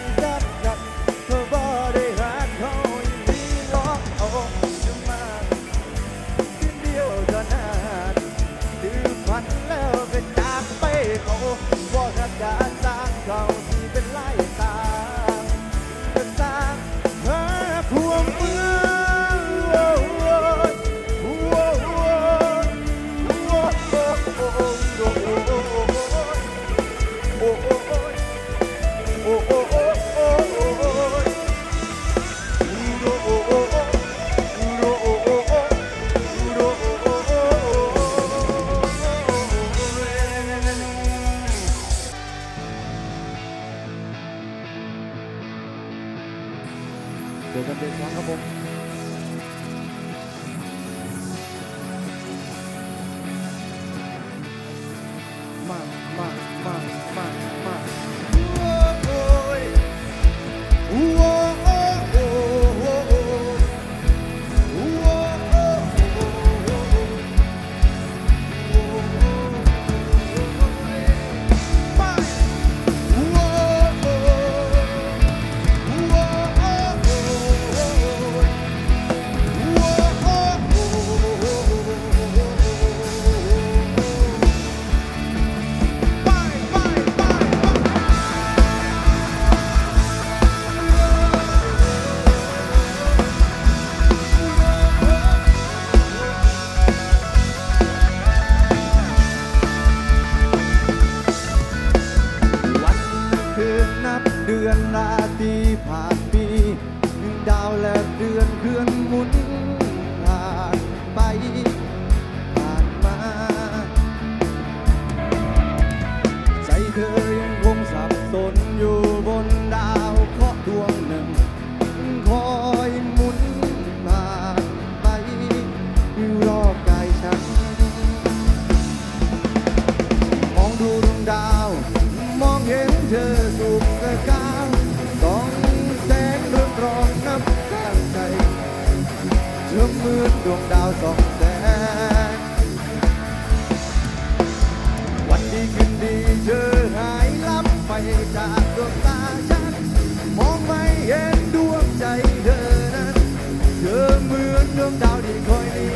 I ส่องแสงวันดีคืนดีเธอหายลับไปจากดวงตาฉันมองไม่เห็นดวงใจเธอนั้นเธอเหมือนดวงดาวที่คอยหนี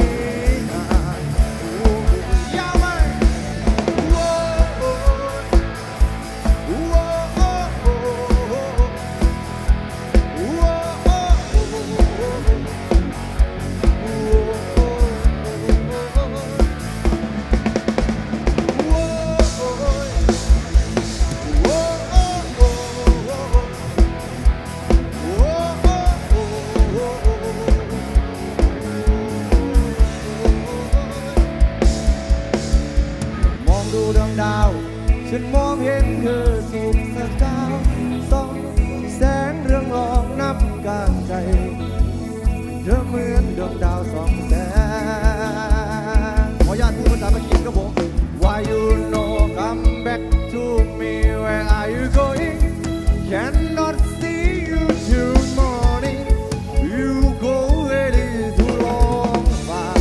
ดูดวงดาวฉันมองเห็นเธอสุขสันต์ส่องแสงเรื่องรองนับการใจเธอเหมือนดวงดาวส่องแสงขอญาติผู้คนตามมากินกับผม Why you no come back to me where are you going cannot see you till morning you go ready to long far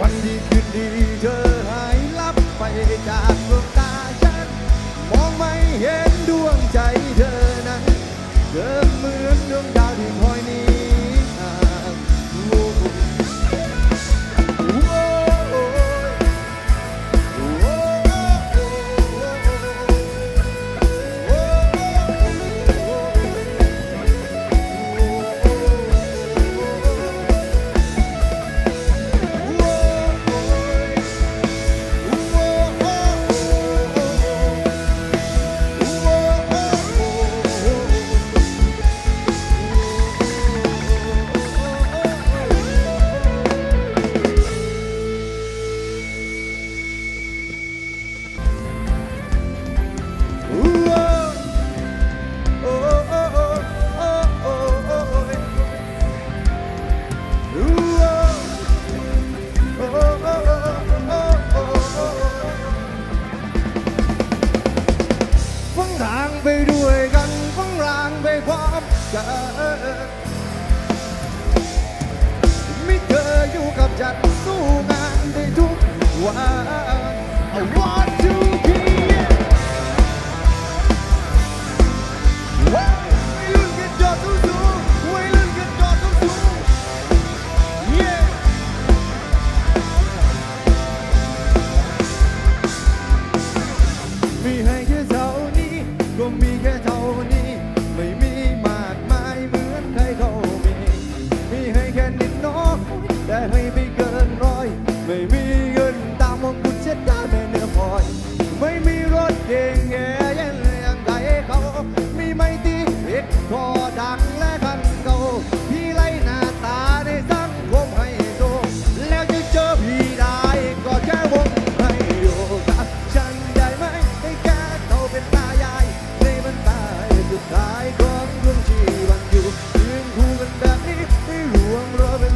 วันดีที่เธอหายลับไปจากดวงตาฉันมองไม่เห็นดวงใจเธอนั้นเธอเหมือนดวงดาวที่คอยหนีไม่เคยอยู่กับจันสู้งานได้ทุกวัน I want to keep it ไม่ลืมกันจอดสูงๆไม่ลืมกันจอดสูงๆ yeah มีให้แค่เท่านี้ก็มีแค่เท่านี้ไม่มีแต่ให้ไม่เกินร้อยไม่มีเงินตามมองกุญแจตาแม่เนื้อพลอยไม่มีรถเก่งแย่อย่างไรเขามีไม่ตีเอ็ดคอดังและพันเก่าพี่ไล่หน้าตาในสังคมให้โตแล้วจะเจอพี่ได้ก็แค่วงให้ดูกับฉันได้ไหมให้แกเขาเป็นตายายในบรรดาสุดท้ายของดวงชีวันอยู่ยืนคู่กันแบบนี้ไม่หลวงรอเป็น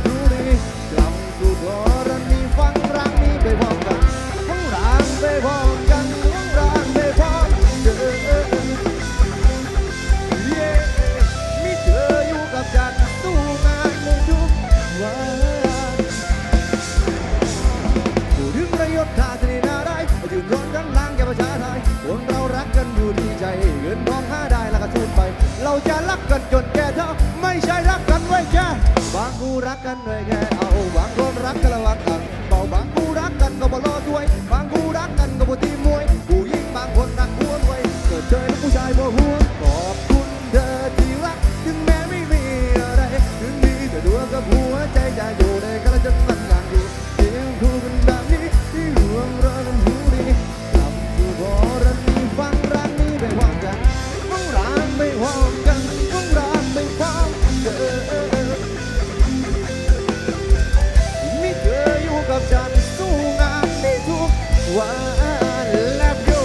เราจะรักกันจนแก่เท่าไม่ใช่รักกันไว้แค่บางคู่รักกันเลยแค่เอาบางคนรักกันละวังกันเบาบางคู่รักกันก็บ่รอด้วยบางคู่รักกันก็บ่ตีมวยผู้หญิงบางคนรักควงไว้เกิดเจอผู้ชายบ่ห่วงขอบคุณเธอที่รักถึงแม้ไม่มีอะไรถึงมีแต่ดวงกับหัวใจจะอยู่ในกันจนวันกลางคืนเสียงคู่เป็นแบบนี้ที่หลวงเรานั้นหูดีกลับสู่บ่อรันนี้ฟังรักนี้ไปว่างกันไม่ห่างกันของเราไม่ห่างกันไม่เคยอยู่กับฉันสู้งานในทุกวันและอยู่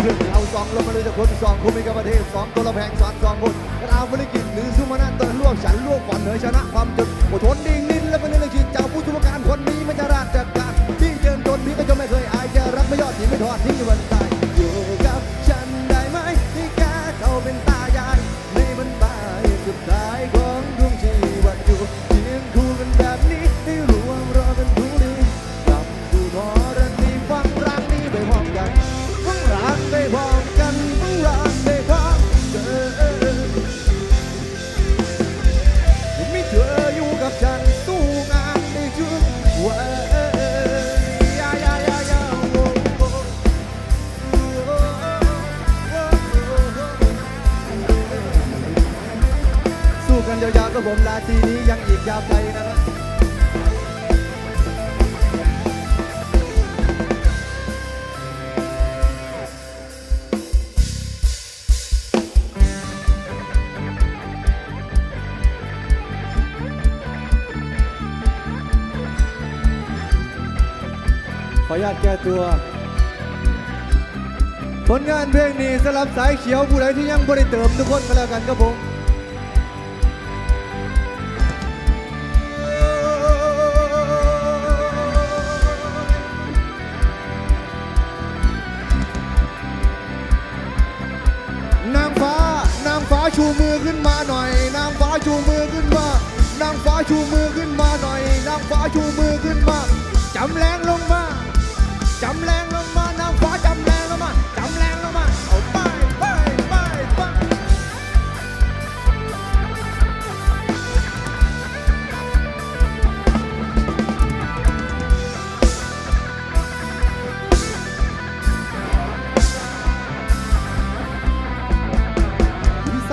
เรื่องเราสองเรามาเลยจากคนสองคู่มีกับประเทศสองตัวเราแพงสอนสองคนเราไม่ได้กินหรือซุมานะเติร์นร่วมฉันร่วมก่อนเหนือชนะความจนอดทนดิ้นดิ้นและเป็นเรื่องคิดเจ้าผู้ธุรการคนนี้ไม่จะราดจัดการที่เดินจนนี้ก็จะไม่เคยอายจะรักไม่ยอดที่ไม่ทอดทิ้งวันตายอยู่กับฉันได้ไหมที่แกเขาเป็นตายายในบรรดาสุดท้ายของดวงชีวิต ขออนุญาตแก้ตัวผลงานเพลงนี้สลับสายเขียวผู้ใดที่ยังบริเติมทุกคนก็แล้วกันครับผมนางฟ้านางฟ้าชูมือขึ้นมาหน่อยนางฟ้าชูมือขึ้นมานางฟ้าชูมือขึ้นมาหน่อยนางฟ้าชูมือขึ้นมาจำแรงลงมาจำแรงลงมานางฟ้าจำแรงลงมาจำแรงลงมาเอาไปที่ส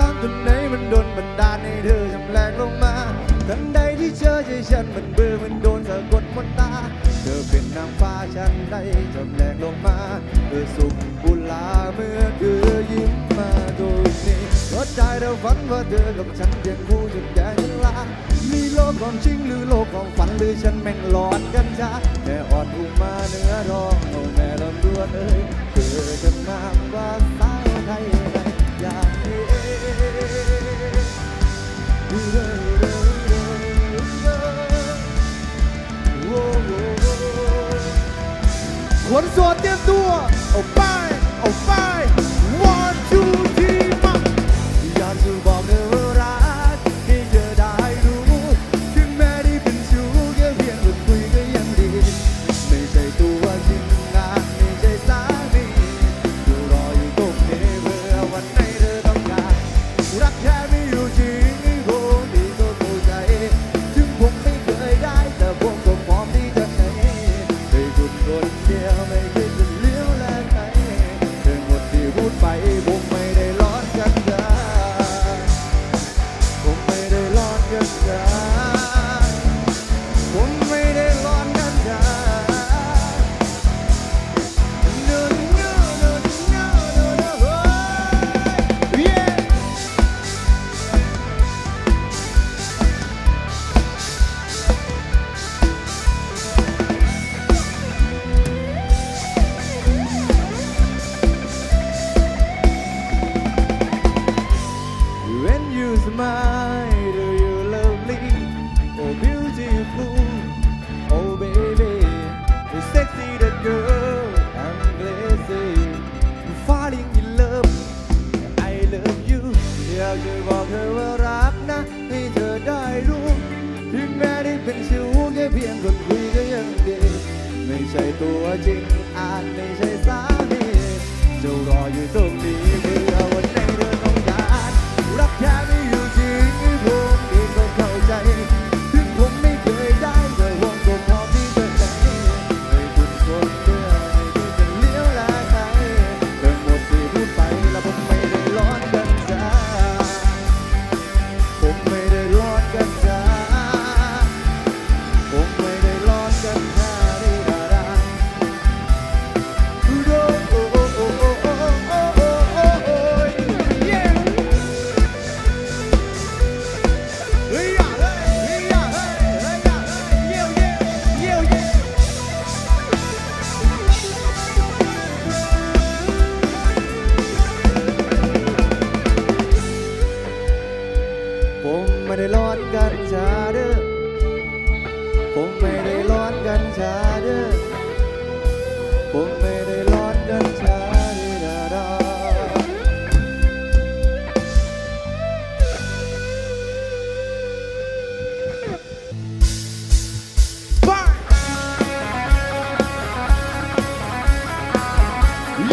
ร้างจนไหนมันโดนบันดาลให้เธอจำแรงลงมาทันใดที่เจอใจฉันมันเบื่อมันโดนสะกดมนตาเธอเป็นนางฟ้าชั้นใดจำแรงลงมาเธอสุขบุลาเมื่อเธอยิ้มมาดูนี่หัวใจเราฝันว่าเธอกับฉันเพียงคู่จุดแดงลามีโลกของจริงหรือโลกของฝันหรือฉันแม่งหลอนกันจ้าแม่อ่อนอุมาเนื้อรองโอ้แม่ลำดวนเอ้ยเธอจะนางฟ้าสาวไทยใดอยากให้คนโสดเตรียมตัวเอาไปเอาไป one two three มาอยากจะบอกเธอรักให้เธอได้รู้ถึงแม้ได้เป็นชู้แค่เพียงพูดคุยก็ยังดีไม่ใช่ตัวจริงนะไม่ใช่สามีอยู่รออยู่ตรงนี้เพื่อวันไหนเธอต้องการรักแค่ไม่อยู่จริงคงดีก็เข้าใจถึงผมไม่เคยได้แต่ผมก็พร้อมที่จะให้ได้จุดคนเดียวไม่คิดจะเลี้ยวแลใครเธอหมดที่พูดไปผมไม่ได้ร้อนกันจ้าผมไม่ได้ร้อนกันจ้าผมไม่ได้ร้อนกันจ้าเดินเงาเดินเงาเดินเฮ้ย yeah When you smile, do you lovely? Oh beautiful, oh baby, you sexy that girl, I'm crazy, I'm falling in love, I love you. อยากจะบอกเธอว่ารักนะให้เธอได้รู้ถึงแม้ได้เป็นชู้แค่เพียงคนคุยก็ยังดีไม่ใช่ตัวจริงอาจไม่ใช่สามีจะรออยู่ตรงนี้เพื่อวันไหนเธอต้องการรักแค่ไม่อยู่จริงผมเองก็เข้าใจถึงผมไม่เคยได้แต่ผมก็พร้อมที่จะแต่งให้คุณคนเดียวให้คุณจะเลี้ยวแลใครเดินหมดที่พูดไปแล้วผมไม่ได้ร้อนกันจ้าผมไม่ได้ร้อนกันจ้าผมไม่ได้ร้อนกันจ้าดีดาดาโอ้โอ้โอ้โอ้โอ้โอ้โอ้โอ้โอ้เย้เฮ้ยอะเฮ้ยเฮ้ยอะเฮ้ยเฮ้ยอะเฮ้ยเย้เย้เย้เย้ผมไม่ได้ร้อนกันจ้าเด้อผมไม่ได้ร้อนกันจ้าเด้อผมไม่ได้ร้อนกันจ้าดีดาดาไป yeah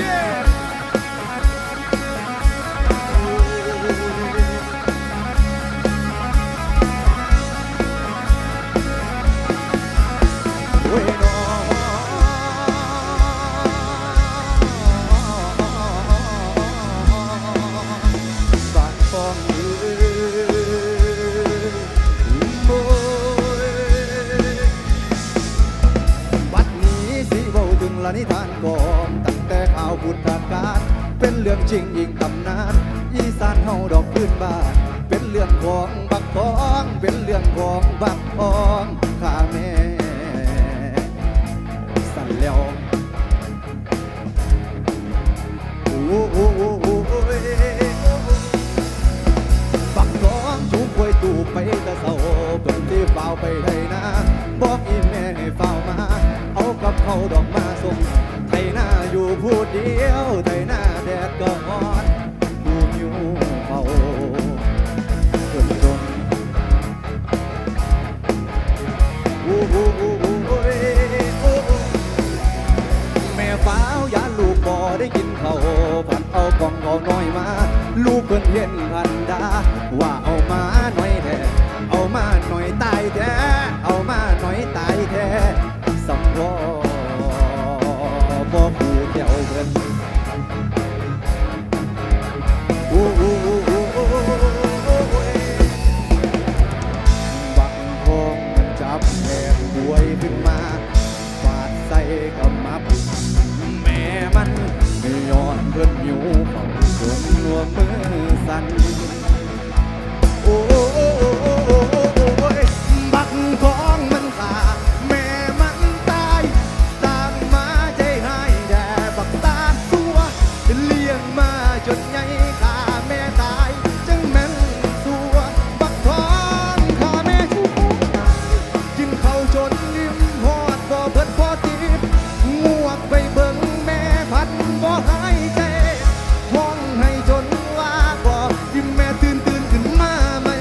นิทานก่อนตั้งแต่ข่าวพุทธกาลเป็นเรื่องจริงยิ่งตำนานอีสานเฮาดอกพื้นบ้านเป็นเรื่องของบักทองเป็นเรื่องของบักทองข้าแม่สั่นแล้ว ดอกมาส่งไทยหน้าอยู่ผู้เดียวไทยหน้าแดดก็ร้อนดูผิวเผาจนจนวูวูวูวูแม่ฟ้าวยาลูกบ่ได้กินเขาผันเอากล่องเอาน้อยมาลูกเพิ่นเห็นพันดาว่าเอามาหน่อยแท้เอามาหน่อยตายแท้เอามาหน่อยตายแท้สำรอบ่ผู้เที่ยวเพิ่นวูวูวูบักทองมันจับแทนบวยขึ้นมาฟาดใส่กับมับแม่มันไม่ย้อนเพิ่นอยู่เขาจนหัวมือสั่นโอ้ยบักทองมันขาดแม่มันตายตามมาใจหายแด่บักตาตัวเลี้ยงมาจนใหญ่ขาแม่ตายจังแม่นตัวบักทองขาแม่ชูกินเขาจนยิ้มหอดบ่เพิ่นพอติดงวกไปเบิ่งแม่พันบ่หายใจห้องให้จนว่าบ่ยิ้มแม่ตื่นขึ้นมาใหม่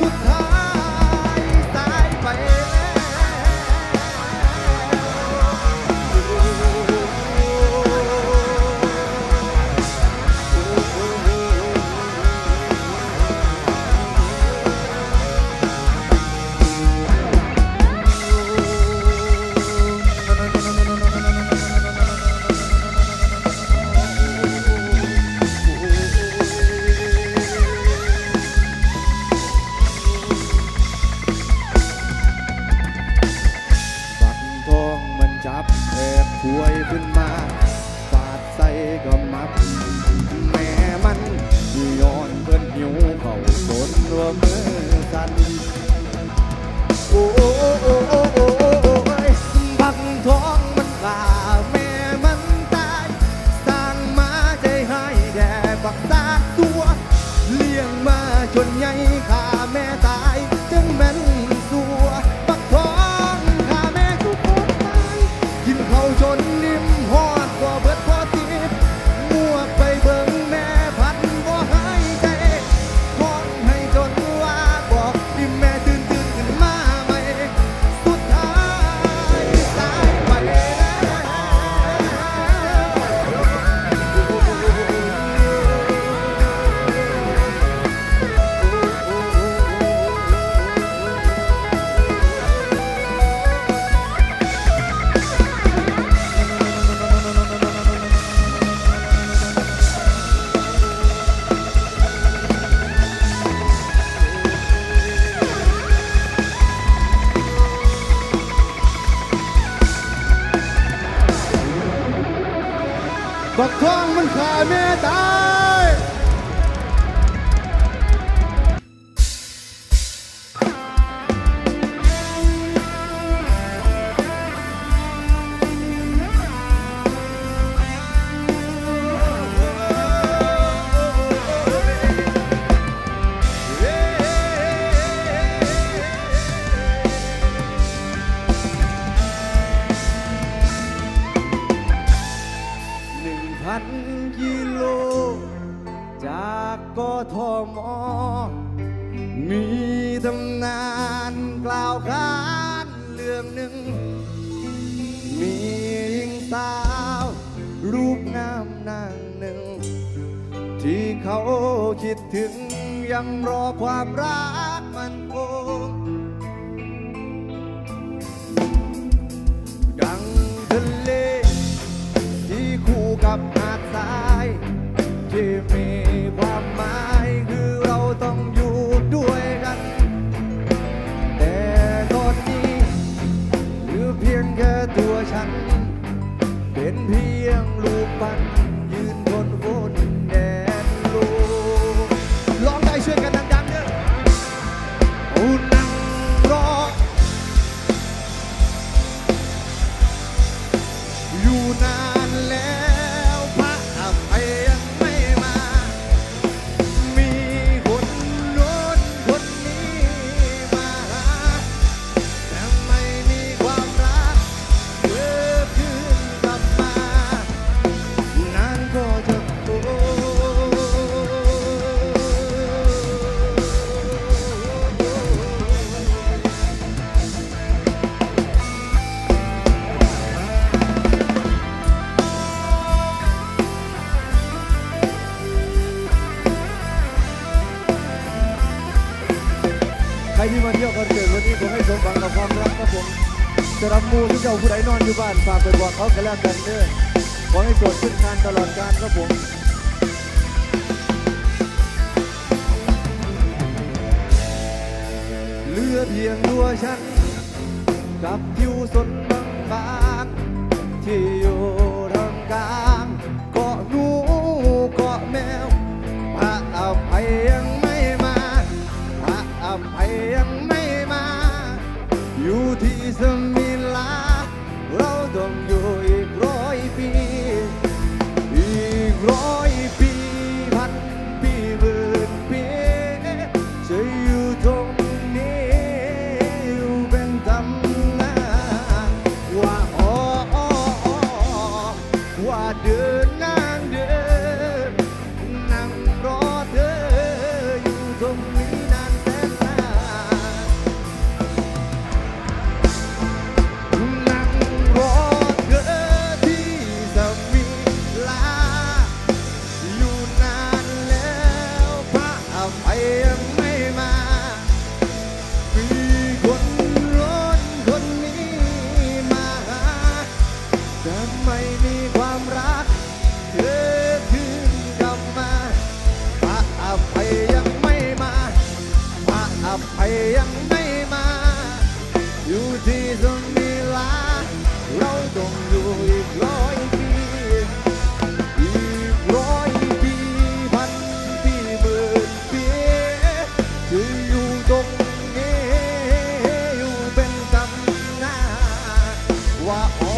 สุดท้ายตายไป ครับผมจะรับมูที่เจ้าผู้ใดนอนอยู่บ้านฝากไปบอกเขากันแล้วกันเด้อขอให้โสดขึ้นคานตลอดกาลครับผมเหลือเพียงตัวฉันกับผิวสดบางๆที่อยู่ทางกลางเกาะหนูเกาะแมวพระอภัยยังไม่มาพระอภัยยังไม่มาอยู่ที่สมิลาเราต้องอยู่อีก100 ปีอีก100 ปี1,000 ปี10,000 ปีจะอยู่ตรงนี้อยู่เป็นตำนานว่าอ๋อว่าเดินนั่งรอเธออยู่ตรงนี้นานแสนนานนั่งรอเธอที่สมิลาอยู่นานแล้วพระอภัยยังไม่มามีคนร้อนคนนี้มาแต่ไม่มีความรักเธอภัยยังไม่มาอยู่ที่สมิลาเราต้องอยู่อีก100 ปีอีก100 ปี1,000 ปี10,000 ปีจะอยู่ตรงนี้อยู่เป็นตำนานว่าอ๋อ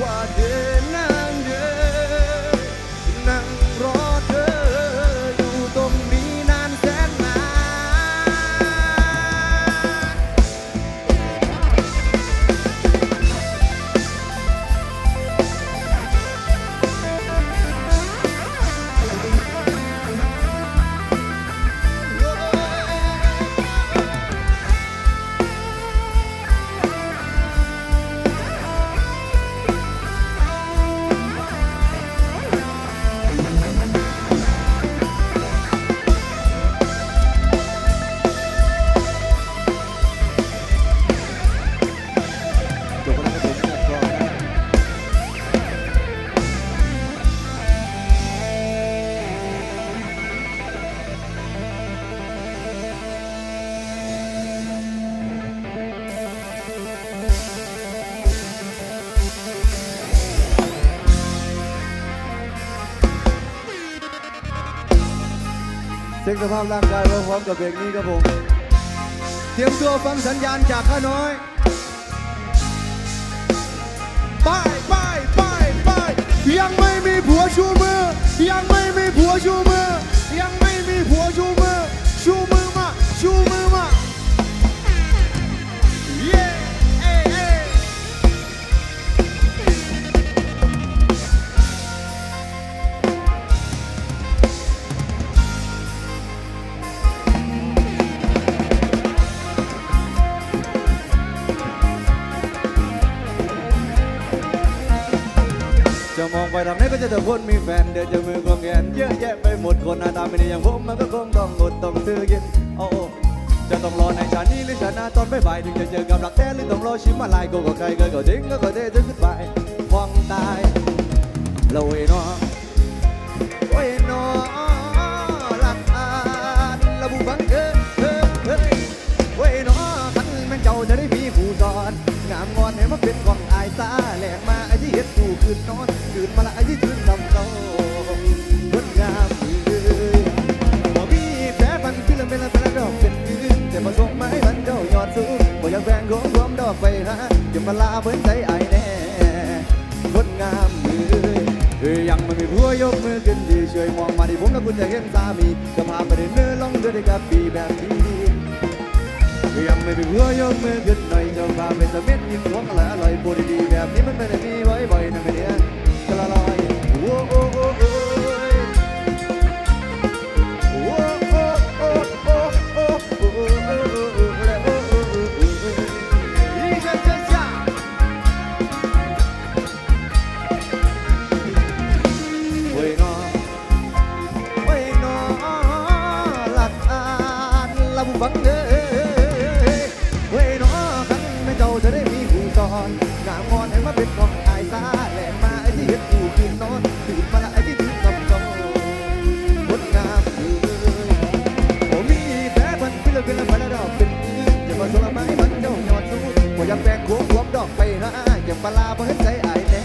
ว่าเดินนั่งเดินนั่งรอเธออยู่ตรงนี้เช็คสภาพร่างกายเราพร้อมกับเบรกนี้ครับผมเตรียมตัวฟังสัญญาณจากข้าน้อยไปยังไม่มีผัวชูมือยังไม่มีผัวชูมือชูมือมาเย้มองไปทางไหนก็จะแต่คนมีแฟนเดินจะมือกองแขนเยอะแยะไปหมดคนหน้าตาไม่ดีอย่างผมมันก็คงต้องอดต้องซื้อกินโอ้จะต้องรอในชาตินี้หรือชาติหน้าตอนบ่ายๆถึงจะเจอกับรักแท้หรือต้องรอชิมอะไรก็ใครก็ทิ้งก็เทจนขึ้นไปฟ้องตายเราเองเนาะเองเนาะรักอาเราบุบังเธอเองเนาะขันแม่งเจ้าจะได้มีผู้สอนงามงอนให้มาเป็นของอายตาแหลกมาไอ้ที่เห็นกูคืนนอนคืนมาละไอ้ที่คืนลำเตาบนงามเลยบ่มีแผลพันที่ละเมละเมละดอกเป็นคืนแต่มาส่งมาให้มันเจ้ายอดสูงบ่อยากแพงของรวมดอกไปฮะจะมาลาเพิ่นใจไอ้แน่บนงามเลยยังไม่มีผัวยกมือขึ้นดีช่วยมองมาที่ผมแล้วคุณจะเห็นสามีจะพาไปเดินเนื้อล่องเรือได้กับปีแบบนี้ยังไม่มีผัวยกมือขึ้นหน่อยจะพาไปสะเม็ดยิ้มหวานละอร่อยบุรีดีแบบนี้มันไม่ได้มีไว้บ่อยนะเนี้ยกระลอย เจ้ายอดสู้บ่อยากแปลงโค้งควบดอกไปนะอย่างปลาบ่เห็นใจอายแน่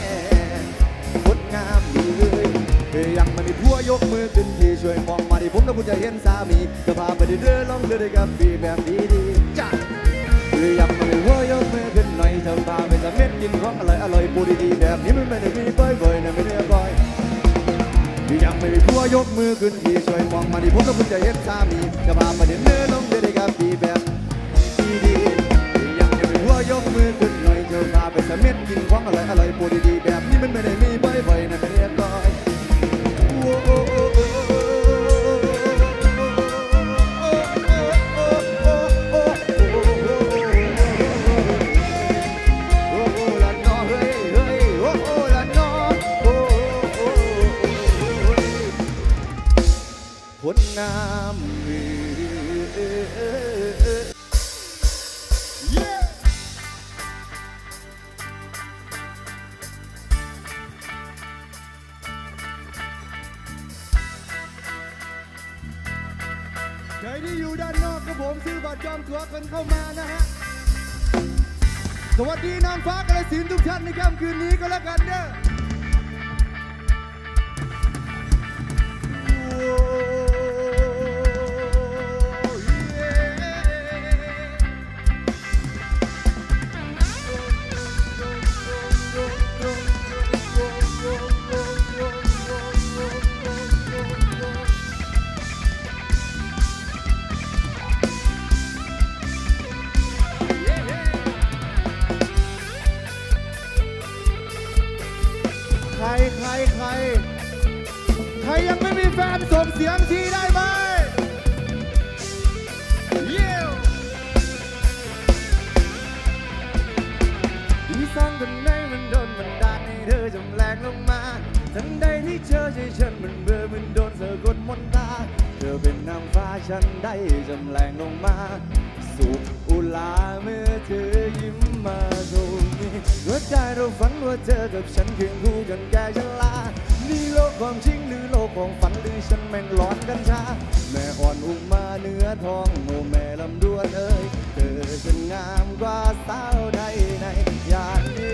งดงามดีเลยเคยยังมันได้พัวยกมือขึ้นที่ช่วยมองมาที่ผมแล้วคุณจะเห็นสามีจะพาไปเดินลองเดินกับพี่แบบดีๆจ้าเคยยังมันได้พัวยกมือขึ้นหน่อยเธอพาไปสัมผัสกินของอร่อยอร่อยปูดีๆแบบนี้มันไม่ได้มีบ่อยๆนะไม่ได้บ่อยยังไม่มีผัวยกมือขึ้นที่ช่วยมองมาที่ผมก็คุณจะเห็นสามีจะพาไปเดินเดินลงเดินกับพี่แบบดีๆยังไม่มีผัวยกมือขึ้นหน่อยเธอพาไปสัมผัสกินของอร่อยอร่อยปูดีๆแบบนี้มันไม่ได้มีบ่อยๆนะไม่ได้บ่อยเข้ามานะฮะสวัสดีนางฟ้ากาฬสินธุ์ทุกท่านในค่ำคืนนี้ก็แล้วกันเด้อใครยังไม่มีแฟนส่งเสียงทีได้ไหมเยี่ยมที่สองคนไหนมันโดนมันด่าให้เธอจำแรงลงมาทันใดที่เธอใจฉันมันเบื่อมันโดนเธอกดมนตาเธอเป็นนางฟ้าฉันได้จำแรงลงมาสุขอุลาเมื่อเธอยิ้มมาตรงนี้หัวใจเราฝันว่าเธอกับฉันเคียงคู่กันแก่ชรานี่โลกความจริงหรือโลกของฝันหรือฉันแม่นร้อนกันชาแม่อ่อนอุ้มมาเนื้อทองโมแม่ลำดวนเอ้ยเธอฉันงามกว่าสาวใดในยามนี้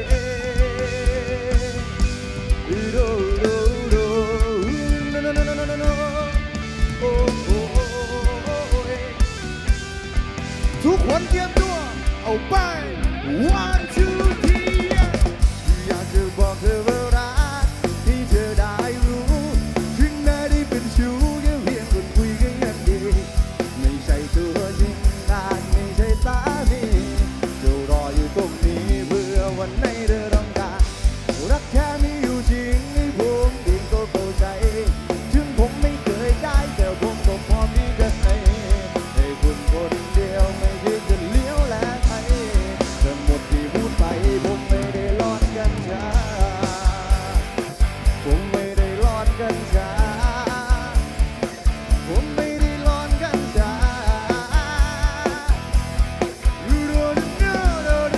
ทุกคนเตรียมตัวเอาไป one two three อยากจะบอกเธอว่ารักให้เธอได้รู้ถึงแม้ได้เป็นชู้แค่เพียงคนคุยกันอย่างเดียวไม่ใช่ตัวจริงไม่ใช่สามีจะรออยู่ตรงนี้เพื่อวันไหนเธอต้องการรักแค่มีอยู่จริงให้ผมเองก็เข้าใจถึงผมไม่เคยได้แต่ผมก็พร้อมที่จะให้คุณคนเดียวไม่ได้จะเลี้ยวแลไปแต่หมดที่พูดไปผมไม่ได้ร้อนกันจ้าผมไม่ได้ร้อนกันจ้า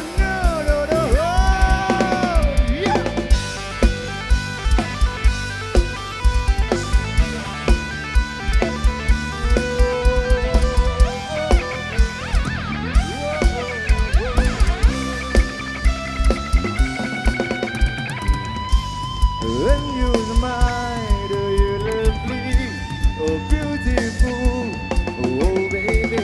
ผมไม่ได้ร้อนกันจ้าดูดูดูดูดูดูดูบ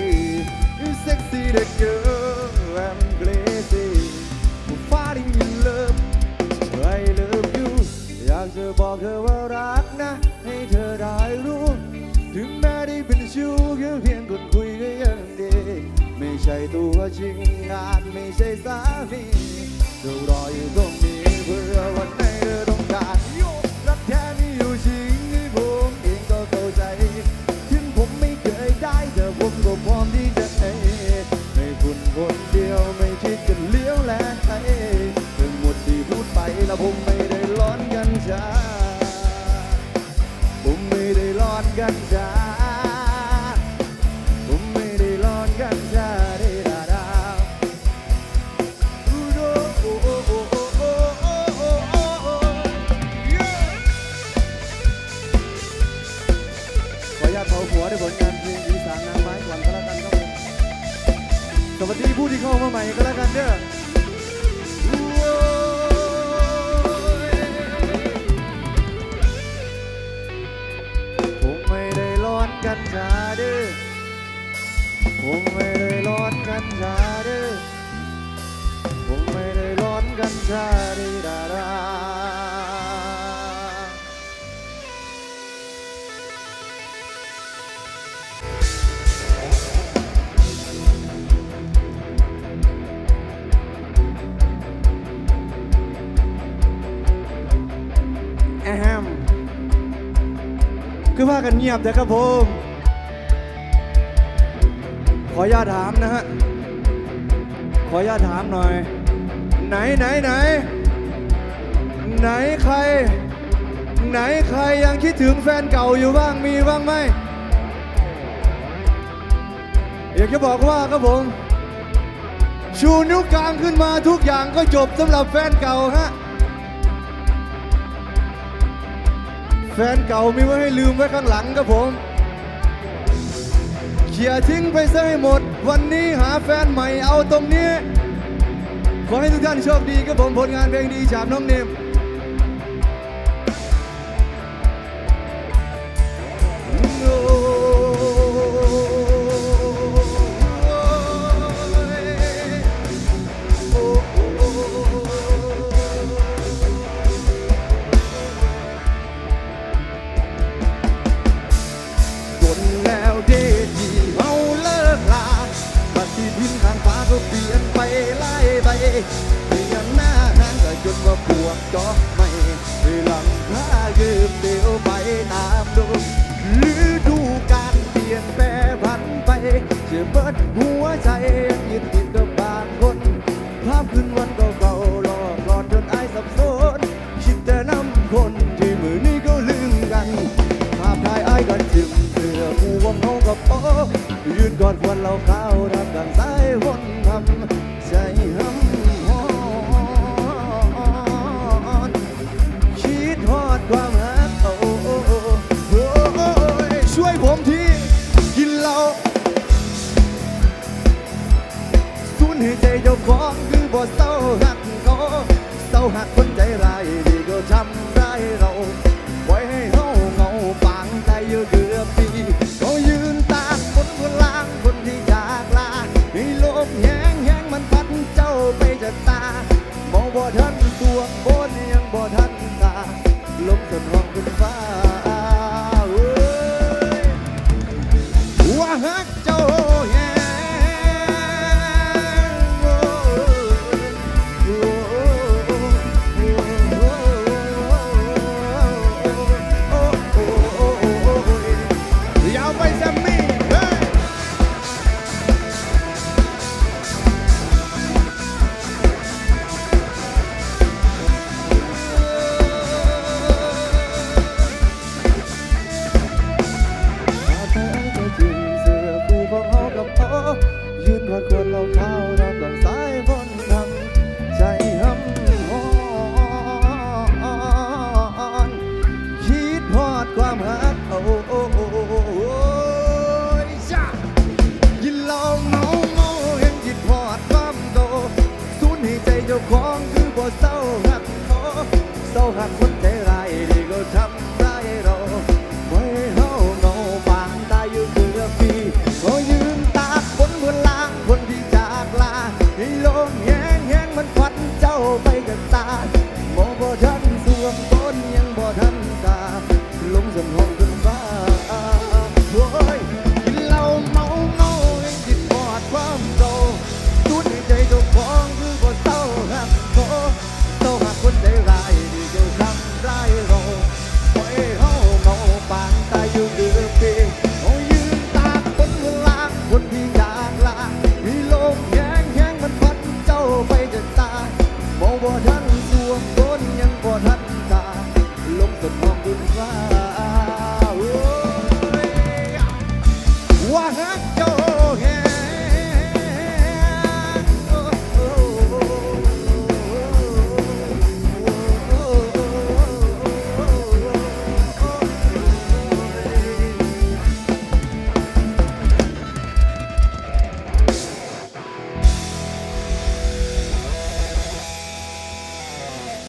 อกเธอว่ารักนะให้เธอได้รู้ถึงแม้ได้เป็นชู้แค่เพียงคนคุยก็ยังดีไม่ใช่ตัวจริงอาจไม่ใช่สามีเธอรออยู่ตรงนี้เพื่อวันไหนเธอต้องการรักแท้ไม่อยู่จริงผมเองก็เข้าใจถึงผมไม่เคยได้แต่ผมก็พร้อมที่จะให้ไม่คุณคนเดียวไม่คิดกันเลี้ยวแลใครเธอหมดที่พูดไปแล้วผมไม่ได้ร้อนกันจ้าผมไม่ได้ร้อนกันจ้าผมไม่ได้ร้อนกันจ้าได้ดาดาดูดูโอ้โอ้โอ้โอ้โอ้โอ้โอ้โอ้โอ้ขออนุญาตเผาหัวด้วยผลงานเพลงอีสานนางไม้ก่อนก็แล้วกันครับผมสวัสดีผู้ที่เข้ามาใหม่ ก็แล้วกันเด้อคงไม่ได้ร้อนกันจ้าเด้อคงไม่ได้ร้อนกันจ้าเด้อคงไม่ได้ร้อนกันจ้าเด้อดาราคือว่ากันเงียบแต่ครับผมขออนุญาตถามนะฮะขออนุญาตถามหน่อยไหนใครยังคิดถึงแฟนเก่าอยู่บ้างมีบ้างไหมอยากจะบอกว่าครับผมชูนิ้วกลางขึ้นมาทุกอย่างก็จบสำหรับแฟนเก่าฮะแฟนเก่ามีไว้ให้ลืมไว้ข้างหลังครับผมเขี่ยทิ้งไปซะให้หมดวันนี้หาแฟนใหม่เอาตรงนี้ขอให้ทุกท่านโชคดีครับผมผลงานเพลงดีจากน้องเนม